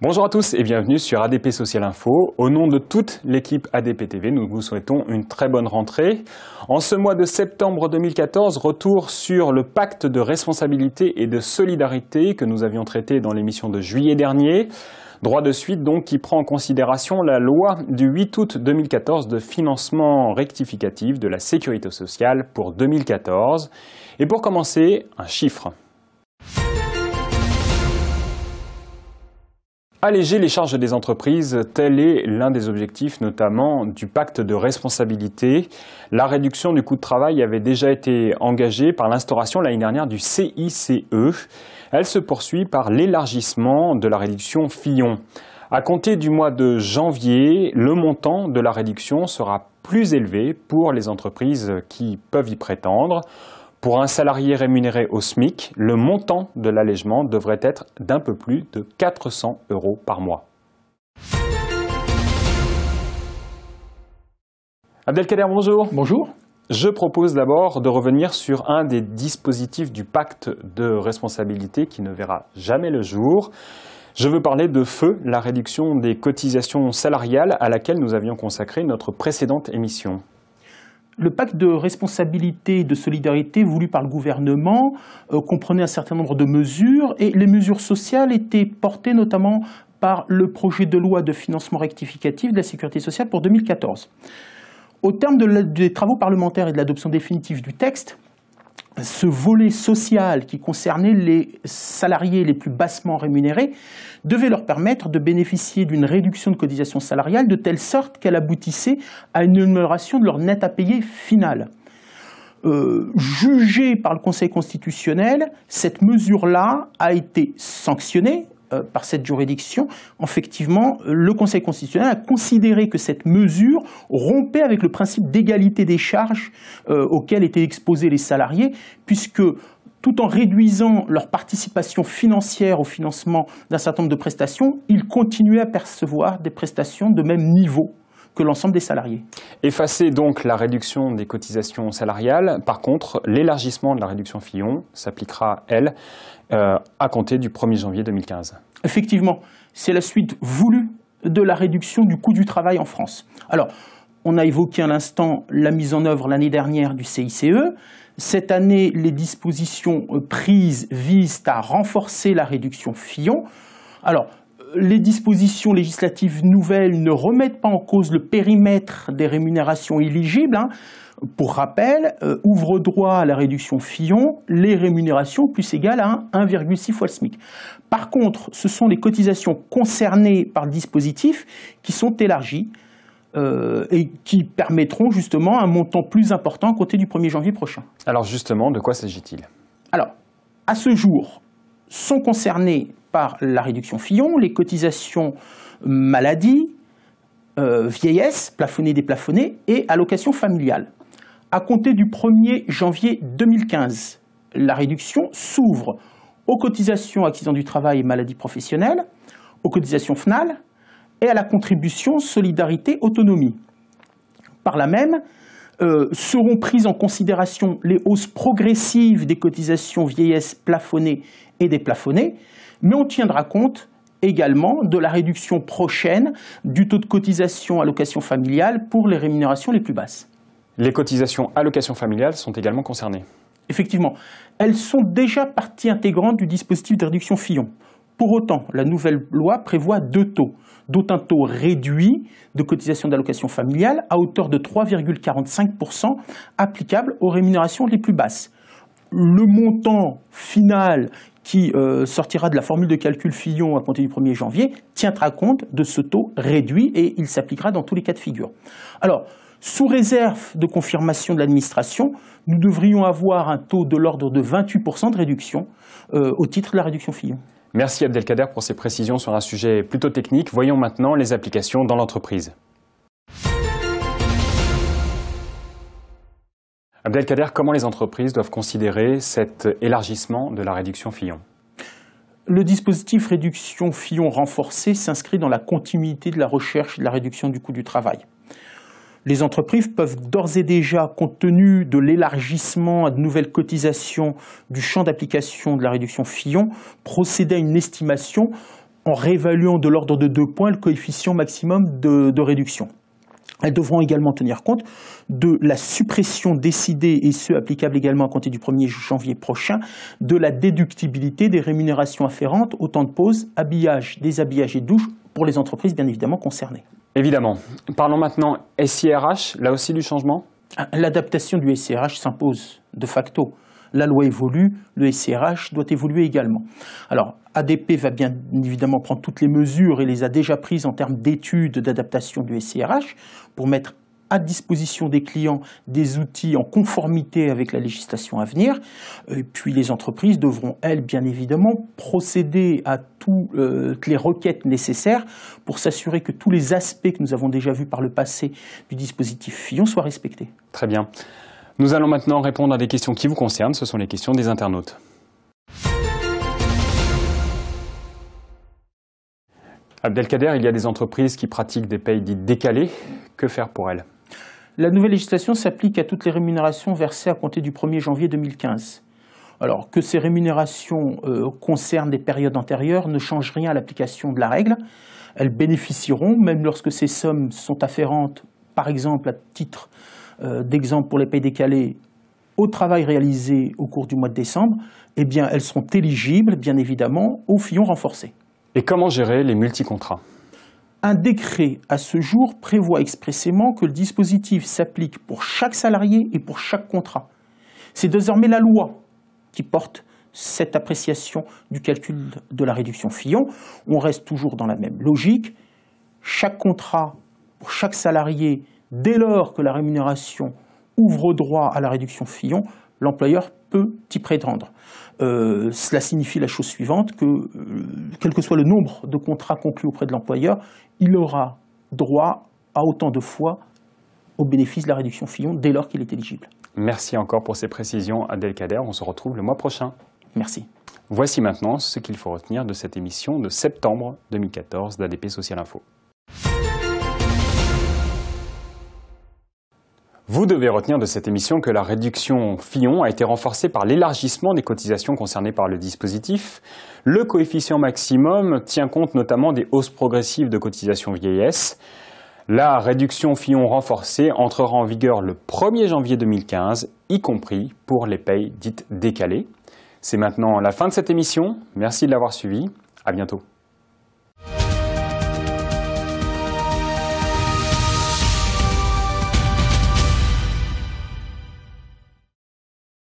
Bonjour à tous et bienvenue sur ADP Social Info. Au nom de toute l'équipe ADP TV, nous vous souhaitons une très bonne rentrée. En ce mois de septembre 2014, retour sur le pacte de responsabilité et de solidarité que nous avions traité dans l'émission de juillet dernier. Droit de suite donc qui prend en considération la loi du 8 août 2014 de financement rectificatif de la sécurité sociale pour 2014. Et pour commencer, un chiffre. Alléger les charges des entreprises, tel est l'un des objectifs notamment du pacte de responsabilité. La réduction du coût de travail avait déjà été engagée par l'instauration l'année dernière du CICE. Elle se poursuit par l'élargissement de la réduction Fillon. À compter du mois de janvier, le montant de la réduction sera plus élevé pour les entreprises qui peuvent y prétendre. Pour un salarié rémunéré au SMIC, le montant de l'allègement devrait être d'un peu plus de 400 € par mois. Abdelkader, bonjour. Bonjour. Je propose d'abord de revenir sur un des dispositifs du pacte de responsabilité qui ne verra jamais le jour. Je veux parler de FEU, la réduction des cotisations salariales à laquelle nous avions consacré notre précédente émission. Le pacte de responsabilité et de solidarité voulu par le gouvernement comprenait un certain nombre de mesures et les mesures sociales étaient portées notamment par le projet de loi de financement rectificatif de la sécurité sociale pour 2014. Au terme des travaux parlementaires et de l'adoption définitive du texte, ce volet social qui concernait les salariés les plus bassement rémunérés devait leur permettre de bénéficier d'une réduction de cotisation salariale de telle sorte qu'elle aboutissait à une amélioration de leur net à payer final. Jugée par le Conseil constitutionnel, cette mesure-là a été sanctionnée par cette juridiction. Effectivement, le Conseil constitutionnel a considéré que cette mesure rompait avec le principe d'égalité des charges auquel étaient exposés les salariés, puisque tout en réduisant leur participation financière au financement d'un certain nombre de prestations, ils continuaient à percevoir des prestations de même niveau que l'ensemble des salariés. Effacer donc la réduction des cotisations salariales. Par contre, l'élargissement de la réduction Fillon s'appliquera, elle, à compter du 1er janvier 2015. Effectivement, c'est la suite voulue de la réduction du coût du travail en France. Alors, on a évoqué à l'instant la mise en œuvre l'année dernière du CICE. Cette année, les dispositions prises visent à renforcer la réduction Fillon. Alors, les dispositions législatives nouvelles ne remettent pas en cause le périmètre des rémunérations éligibles. Pour rappel, ouvre droit à la réduction Fillon les rémunérations plus égales à 1,6 fois le SMIC. Par contre, ce sont les cotisations concernées par le dispositif qui sont élargies et qui permettront justement un montant plus important à compter du 1er janvier prochain. Alors justement, de quoi s'agit-il? Alors, à ce jour, sont concernés par la réduction Fillon les cotisations maladie, vieillesse, plafonnées, déplafonnées et allocations familiales. À compter du 1er janvier 2015, la réduction s'ouvre aux cotisations accidents du travail et maladies professionnelles, aux cotisations FNAL et à la contribution solidarité autonomie. Par là même, seront prises en considération les hausses progressives des cotisations vieillesse plafonnées et déplafonnées, mais on tiendra compte également de la réduction prochaine du taux de cotisation allocation familiale pour les rémunérations les plus basses. Les cotisations allocation familiale sont également concernées. Effectivement, elles sont déjà partie intégrante du dispositif de réduction Fillon. Pour autant, la nouvelle loi prévoit deux taux, dont un taux réduit de cotisation d'allocation familiale à hauteur de 3,45 % applicable aux rémunérations les plus basses. Le montant final qui sortira de la formule de calcul Fillon à compter du 1er janvier tiendra compte de ce taux réduit et il s'appliquera dans tous les cas de figure. Alors, sous réserve de confirmation de l'administration, nous devrions avoir un taux de l'ordre de 28 % de réduction au titre de la réduction Fillon. Merci Abdelkader pour ces précisions sur un sujet plutôt technique. Voyons maintenant les applications dans l'entreprise. Abdelkader, comment les entreprises doivent considérer cet élargissement de la réduction Fillon? Le dispositif réduction Fillon renforcé s'inscrit dans la continuité de la recherche et de la réduction du coût du travail. Les entreprises peuvent d'ores et déjà, compte tenu de l'élargissement à de nouvelles cotisations du champ d'application de la réduction Fillon, procéder à une estimation en réévaluant de l'ordre de 2 points le coefficient maximum de réduction. Elles devront également tenir compte de la suppression décidée, et ce, applicable également à compter du 1er janvier prochain, de la déductibilité des rémunérations afférentes au temps de pause, habillage, déshabillage et douche pour les entreprises bien évidemment concernées. Évidemment. Parlons maintenant SIRH, là aussi du changement. L'adaptation du SIRH s'impose de facto. La loi évolue, le SIRH doit évoluer également. Alors, ADP va bien évidemment prendre toutes les mesures et les a déjà prises en termes d'études d'adaptation du SIRH pour mettre à disposition des clients des outils en conformité avec la législation à venir. Et puis les entreprises devront, elles, bien évidemment, procéder à toutes les requêtes nécessaires pour s'assurer que tous les aspects que nous avons déjà vus par le passé du dispositif Fillon soient respectés. Très bien. Nous allons maintenant répondre à des questions qui vous concernent. Ce sont les questions des internautes. Abdelkader, il y a des entreprises qui pratiquent des payes dites décalées. Que faire pour elles? La nouvelle législation s'applique à toutes les rémunérations versées à compter du 1er janvier 2015. Alors que ces rémunérations concernent des périodes antérieures ne change rien à l'application de la règle. Elles bénéficieront, même lorsque ces sommes sont afférentes, par exemple à titre d'exemple pour les payes décalées au travail réalisé au cours du mois de décembre, eh bien, elles seront éligibles, bien évidemment, au Fillon renforcé. Et comment gérer les multicontrats? Un décret, à ce jour, prévoit expressément que le dispositif s'applique pour chaque salarié et pour chaque contrat. C'est désormais la loi qui porte cette appréciation du calcul de la réduction Fillon. On reste toujours dans la même logique. Chaque contrat, pour chaque salarié, dès lors que la rémunération ouvre droit à la réduction Fillon, l'employeur peut y prétendre. Cela signifie la chose suivante, que quel que soit le nombre de contrats conclus auprès de l'employeur, il aura droit à autant de fois au bénéfice de la réduction Fillon dès lors qu'il est éligible. Merci encore pour ces précisions, Abdelkader. On se retrouve le mois prochain. Merci. Voici maintenant ce qu'il faut retenir de cette émission de septembre 2014 d'ADP Social Info. Vous devez retenir de cette émission que la réduction Fillon a été renforcée par l'élargissement des cotisations concernées par le dispositif. Le coefficient maximum tient compte notamment des hausses progressives de cotisations vieillesse. La réduction Fillon renforcée entrera en vigueur le 1er janvier 2015, y compris pour les payes dites décalées. C'est maintenant la fin de cette émission. Merci de l'avoir suivi. À bientôt.